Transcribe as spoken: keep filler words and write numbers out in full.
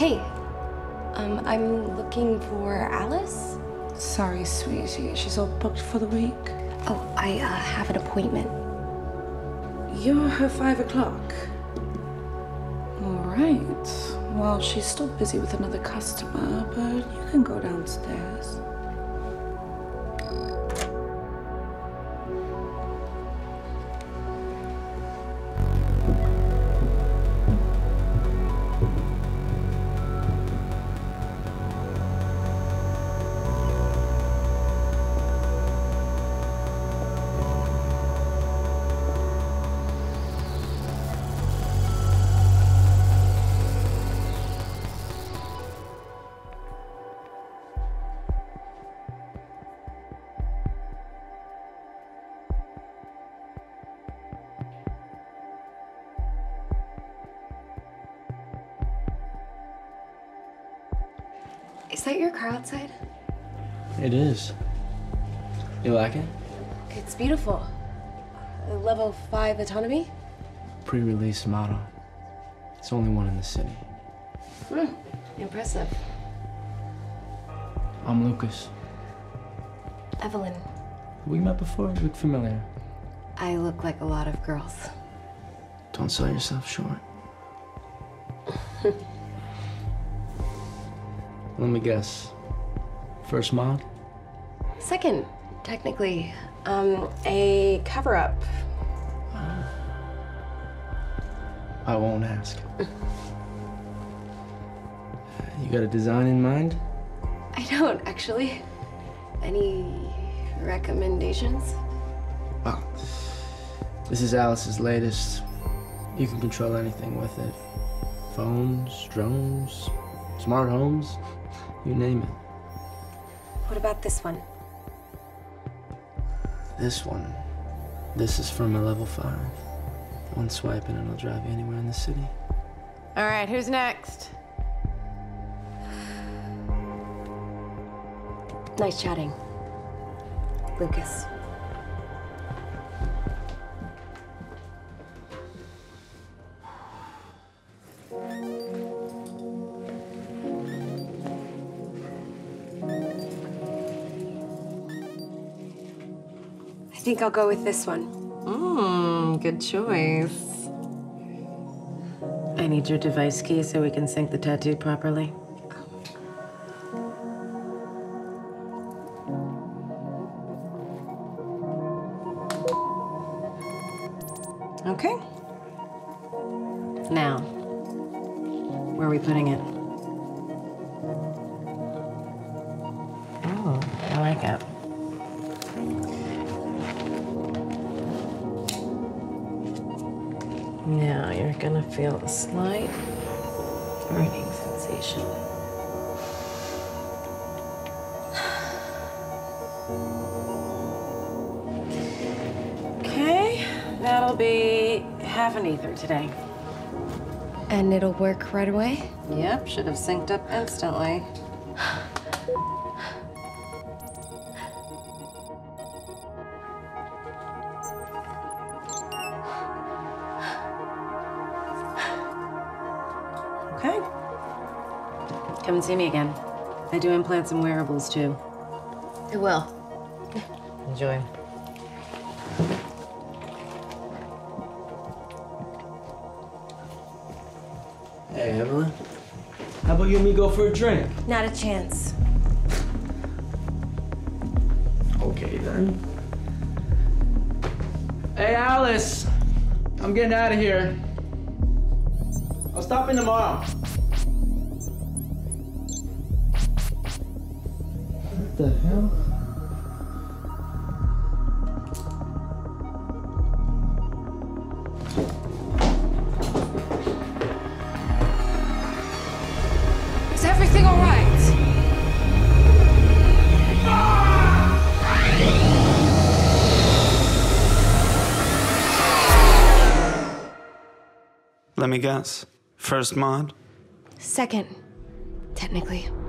Hey, um, I'm looking for Alice. Sorry, sweetie, she's all booked for the week. Oh, I uh, have an appointment. You're her five o'clock. All right. Well, she's still busy with another customer, but you can go downstairs. Is that your car outside? It is. You like it? It's beautiful. Level five autonomy? Pre-release model. It's the only one in the city. Hmm, impressive. I'm Lucas. Evelyn. We met before, you look familiar. I look like a lot of girls. Don't sell yourself short. Let me guess. First mod? Second, technically. Um, a cover-up. Uh, I won't ask. You got a design in mind? I don't, actually. Any recommendations? Well, this is Alice's latest. You can control anything with it. Phones, drones, smart homes. You name it. What about this one? This one? This is from a level five. One swipe and it'll drive you anywhere in the city. All right, who's next? Nice chatting, Lucas. I think I'll go with this one. Mmm, good choice. I need your device key so we can sync the tattoo properly. Okay. Now, where are we putting it? Oh, I like it. Now you're gonna feel a slight burning sensation. Okay, that'll be half an ether today. And it'll work right away? Yep, should have synced up instantly. Okay. Come and see me again. I do implants and wearables, too. I will. Enjoy. Hey, Evelyn. How about you and me go for a drink? Not a chance. Okay, then. Hey, Alice. I'm getting out of here. I'll stop in tomorrow. What the hell? Is everything all right? Let me guess. First mod? Second, technically.